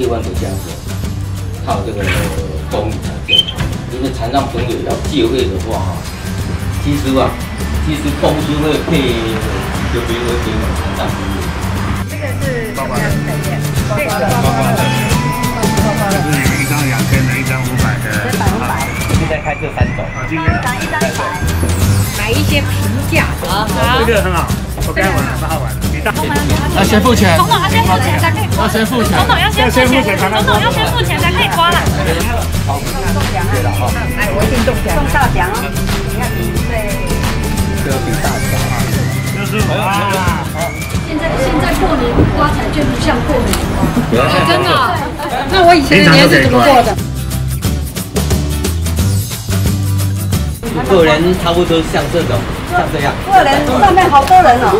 6万个家伙靠这个公益残障，因为残障朋友要就业的话哈，其实公司会配有名额给我们残障朋友。这个是什么样的材料？这个是包包的，就是一张2000的，一张500的，300、500。现在开就3种，一张100，买一些平价的。这个很好，我该玩了，蛮好玩的。 要先付钱，总统要先付钱才可以刮。要先付钱，总统要先付钱，总统要先付钱才可以刮了。中奖了哈！哎，我先中奖，中大奖哦！你看你对，这比大奖啊，就是我啦。现在过年不刮彩券不像过年了，真的。那我以前的年是怎么过的？个人差不多像这种。 像这样，过人上面好多人哦。